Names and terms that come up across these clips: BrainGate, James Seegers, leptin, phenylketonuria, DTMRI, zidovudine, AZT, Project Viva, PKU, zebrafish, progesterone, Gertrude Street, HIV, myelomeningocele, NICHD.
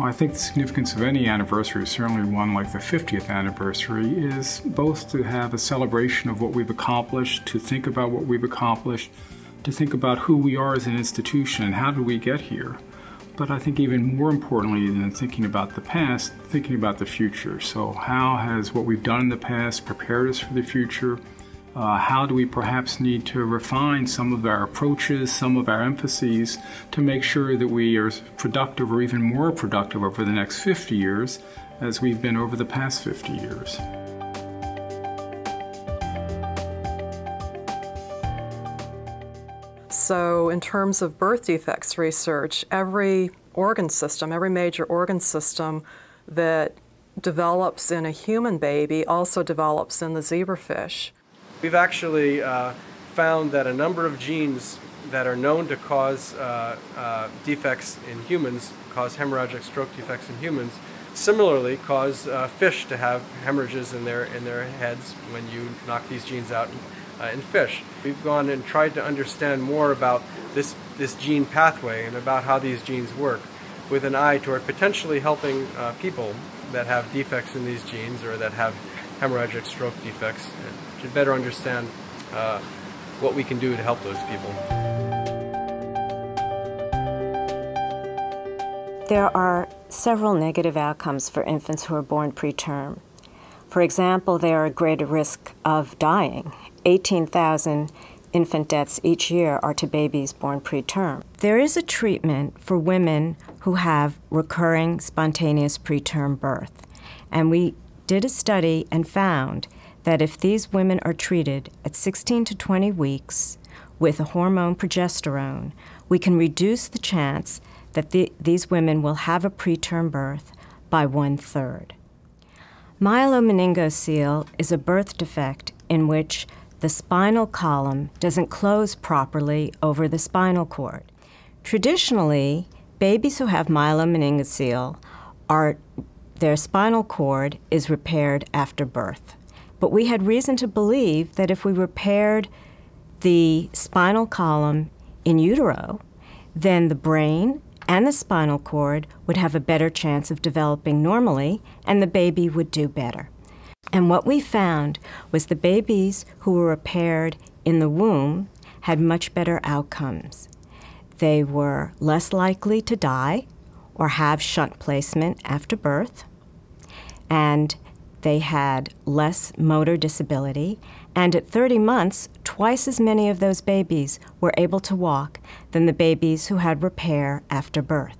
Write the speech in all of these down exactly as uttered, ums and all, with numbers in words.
Well, I think the significance of any anniversary, certainly one like the fiftieth anniversary, is both to have a celebration of what we've accomplished, to think about what we've accomplished, to think about who we are as an institution and how did we get here. But I think even more importantly than thinking about the past, thinking about the future. So how has what we've done in the past prepared us for the future? Uh, how do we perhaps need to refine some of our approaches, some of our emphases to make sure that we are productive or even more productive over the next fifty years as we've been over the past fifty years. So in terms of birth defects research, every organ system, every major organ system that develops in a human baby also develops in the zebrafish. We've actually uh, found that a number of genes that are known to cause uh, uh, defects in humans, cause hemorrhagic stroke defects in humans, similarly cause uh, fish to have hemorrhages in their, in their heads when you knock these genes out uh, in fish. We've gone and tried to understand more about this, this gene pathway and about how these genes work, with an eye toward potentially helping uh, people that have defects in these genes or that have hemorrhagic stroke defects, to better understand uh, what we can do to help those people. There are several negative outcomes for infants who are born preterm. For example, they are at greater risk of dying. eighteen thousand infant deaths each year are to babies born preterm. There is a treatment for women who have recurring spontaneous preterm birth, and we did a study and found that if these women are treated at sixteen to twenty weeks with a hormone progesterone, we can reduce the chance that the, these women will have a preterm birth by one-third. Myelomeningocele is a birth defect in which the spinal column doesn't close properly over the spinal cord. Traditionally, babies who have myelomeningocele are Their spinal cord is repaired after birth. But we had reason to believe that if we repaired the spinal column in utero, then the brain and the spinal cord would have a better chance of developing normally, and the baby would do better. And what we found was the babies who were repaired in the womb had much better outcomes. They were less likely to die or have shunt placement after birth, and they had less motor disability, and at thirty months, twice as many of those babies were able to walk than the babies who had repair after birth.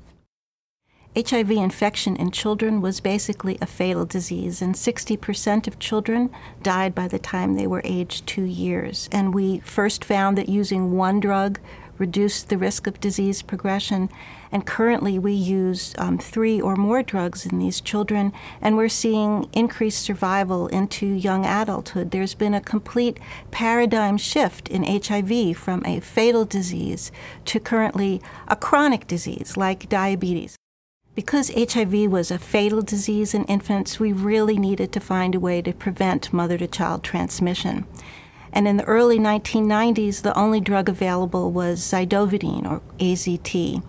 H I V infection in children was basically a fatal disease, and sixty percent of children died by the time they were aged two years. And we first found that using one drug reduced the risk of disease progression, and currently we use um, three or more drugs in these children, and we're seeing increased survival into young adulthood. There's been a complete paradigm shift in H I V from a fatal disease to currently a chronic disease like diabetes. Because H I V was a fatal disease in infants, we really needed to find a way to prevent mother-to-child transmission. And in the early nineteen nineties, the only drug available was zidovudine, or A Z T.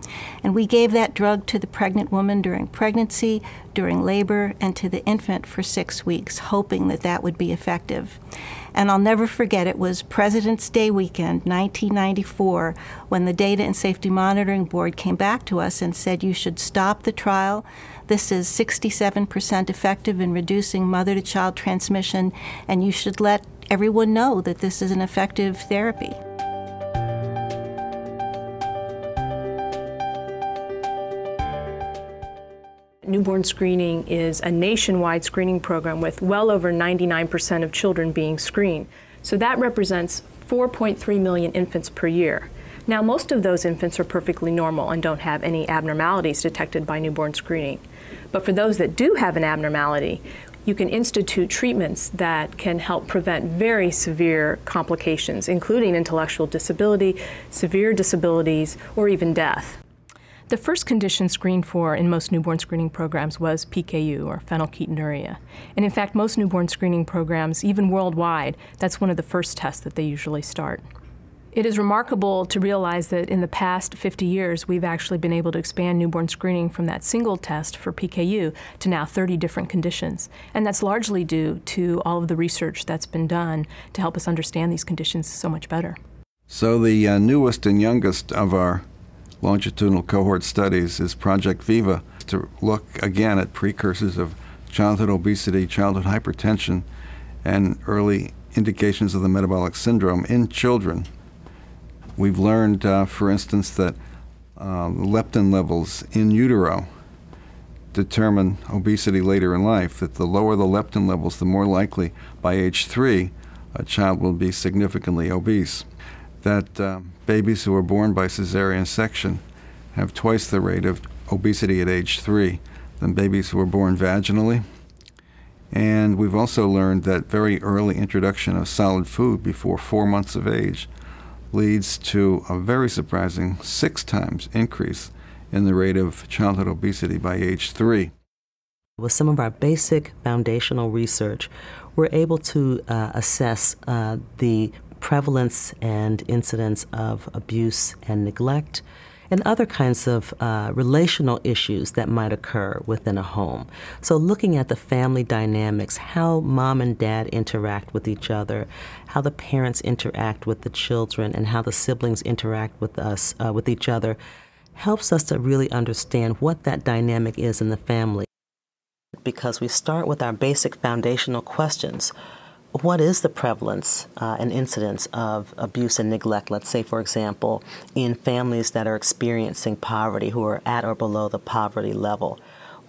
And we gave that drug to the pregnant woman during pregnancy, during labor, and to the infant for six weeks, hoping that that would be effective. And I'll never forget, it was President's Day weekend, nineteen ninety-four, when the Data and Safety Monitoring Board came back to us and said, you should stop the trial. This is sixty-seven percent effective in reducing mother-to-child transmission, and you should let everyone know that this is an effective therapy. Newborn screening is a nationwide screening program with well over ninety-nine percent of children being screened. So that represents four point three million infants per year. Now, most of those infants are perfectly normal and don't have any abnormalities detected by newborn screening. But for those that do have an abnormality, you can institute treatments that can help prevent very severe complications, including intellectual disability, severe disabilities, or even death. The first condition screened for in most newborn screening programs was P K U, or phenylketonuria. And in fact, most newborn screening programs, even worldwide, that's one of the first tests that they usually start. It is remarkable to realize that in the past fifty years, we've actually been able to expand newborn screening from that single test for P K U to now thirty different conditions. And that's largely due to all of the research that's been done to help us understand these conditions so much better. So the uh, newest and youngest of our longitudinal cohort studies is Project Viva, to look again at precursors of childhood obesity, childhood hypertension, and early indications of the metabolic syndrome in children. We've learned, uh, for instance, that uh, leptin levels in utero determine obesity later in life, that the lower the leptin levels, the more likely by age three a child will be significantly obese, that uh, babies who are born by cesarean section have twice the rate of obesity at age three than babies who were born vaginally. And we've also learned that very early introduction of solid food before four months of age leads to a very surprising six times increase in the rate of childhood obesity by age three. With some of our basic foundational research, we're able to uh, assess uh, the prevalence and incidence of abuse and neglect, and other kinds of uh, relational issues that might occur within a home. So looking at the family dynamics, how mom and dad interact with each other, how the parents interact with the children, and how the siblings interact with us, uh, with each other, helps us to really understand what that dynamic is in the family. Because we start with our basic foundational questions. What is the prevalence uh, and incidence of abuse and neglect, let's say, for example, in families that are experiencing poverty, who are at or below the poverty level?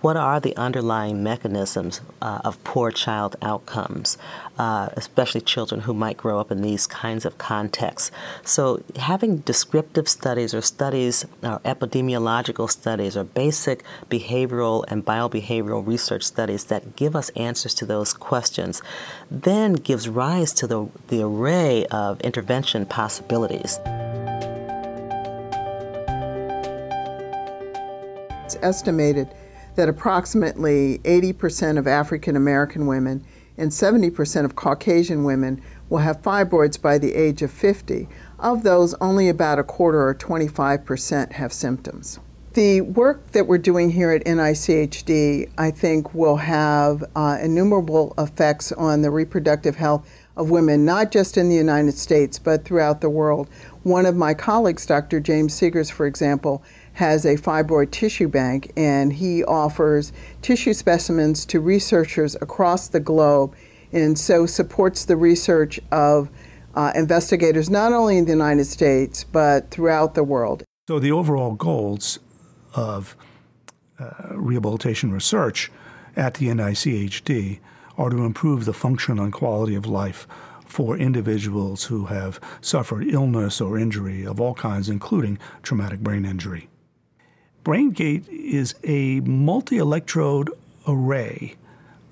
What are the underlying mechanisms uh, of poor child outcomes, uh, especially children who might grow up in these kinds of contexts? So having descriptive studies or studies, or epidemiological studies, or basic behavioral and biobehavioral research studies that give us answers to those questions, then gives rise to the, the array of intervention possibilities. It's estimated that approximately eighty percent of African American women and seventy percent of Caucasian women will have fibroids by the age of fifty. Of those, only about a quarter, or twenty-five percent, have symptoms. The work that we're doing here at N I C H D, I think, will have uh, innumerable effects on the reproductive health of women, not just in the United States, but throughout the world. One of my colleagues, Doctor James Seegers, for example, has a fibroid tissue bank, and he offers tissue specimens to researchers across the globe, and so supports the research of uh, investigators not only in the United States but throughout the world. So the overall goals of uh, rehabilitation research at the N I C H D are to improve the function and quality of life for individuals who have suffered illness or injury of all kinds, including traumatic brain injury. BrainGate is a multi-electrode array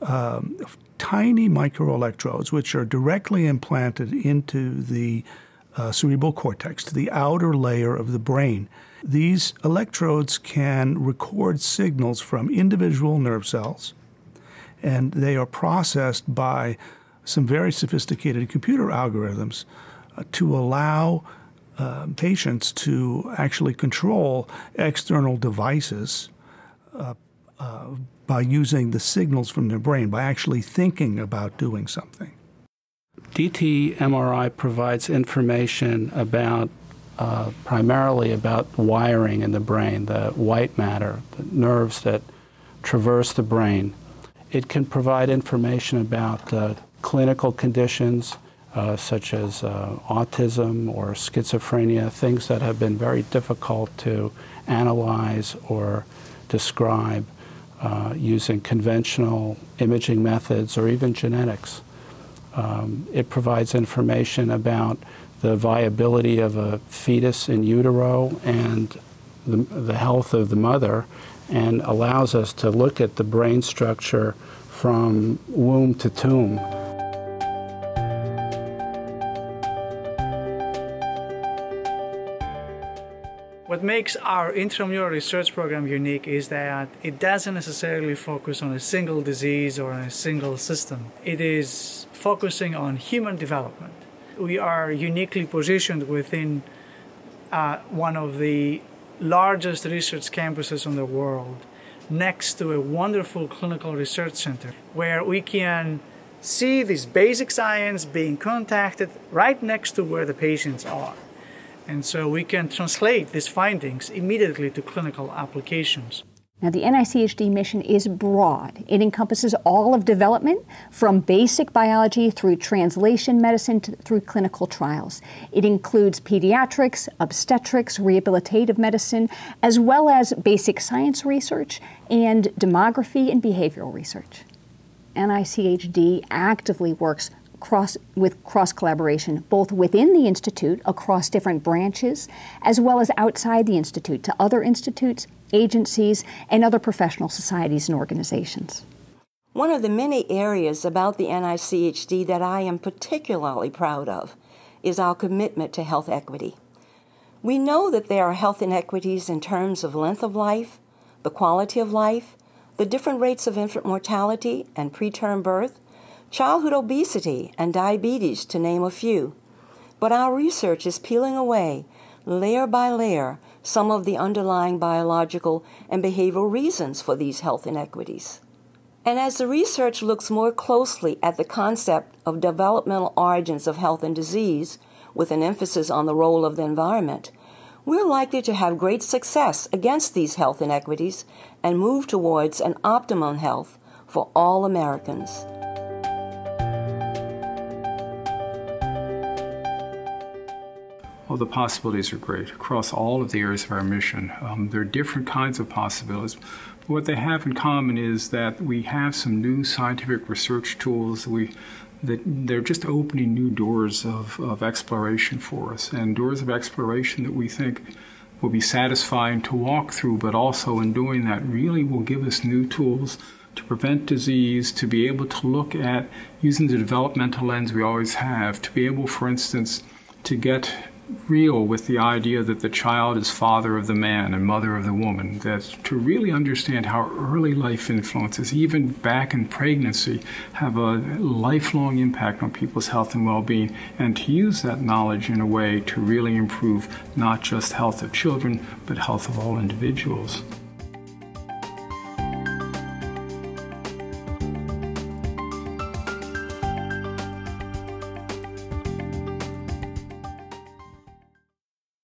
um, of tiny microelectrodes which are directly implanted into the uh, cerebral cortex, to the outer layer of the brain. These electrodes can record signals from individual nerve cells, and they are processed by some very sophisticated computer algorithms uh, to allow Uh, patients to actually control external devices uh, uh, by using the signals from their brain, by actually thinking about doing something. D T M R I provides information about, uh, primarily about wiring in the brain, the white matter, the nerves that traverse the brain. It can provide information about uh, clinical conditions, Uh, such as uh, autism or schizophrenia, things that have been very difficult to analyze or describe uh, using conventional imaging methods or even genetics. Um, it provides information about the viability of a fetus in utero and the, the health of the mother, and allows us to look at the brain structure from womb to tomb. What makes our intramural research program unique is that it doesn't necessarily focus on a single disease or on a single system. It is focusing on human development. we are uniquely positioned within uh, one of the largest research campuses in the world, next to a wonderful clinical research center, where we can see this basic science being contacted right next to where the patients are. And so we can translate these findings immediately to clinical applications. Now, the N I C H D mission is broad. It encompasses all of development, from basic biology through translation medicine to, through clinical trials. It includes pediatrics, obstetrics, rehabilitative medicine, as well as basic science research and demography and behavioral research. N I C H D actively works cross, with cross-collaboration, both within the institute, across different branches, as well as outside the institute to other institutes, agencies, and other professional societies and organizations. One of the many areas about the N I C H D that I am particularly proud of is our commitment to health equity. We know that there are health inequities in terms of length of life, the quality of life, the different rates of infant mortality and preterm birth, childhood obesity and diabetes, to name a few. But our research is peeling away, layer by layer, some of the underlying biological and behavioral reasons for these health inequities. And as the research looks more closely at the concept of developmental origins of health and disease, with an emphasis on the role of the environment, we're likely to have great success against these health inequities and move towards an optimum health for all Americans. Well, the possibilities are great across all of the areas of our mission. Um, there are different kinds of possibilities. But what they have in common is that we have some new scientific research tools that, we, that they're just opening new doors of, of exploration for us, and doors of exploration that we think will be satisfying to walk through, but also in doing that really will give us new tools to prevent disease, to be able to look at using the developmental lens we always have, to be able, for instance, to get real with the idea that the child is father of the man and mother of the woman, that to really understand how early life influences, even back in pregnancy, have a lifelong impact on people's health and well-being, and to use that knowledge in a way to really improve not just health of children, but health of all individuals.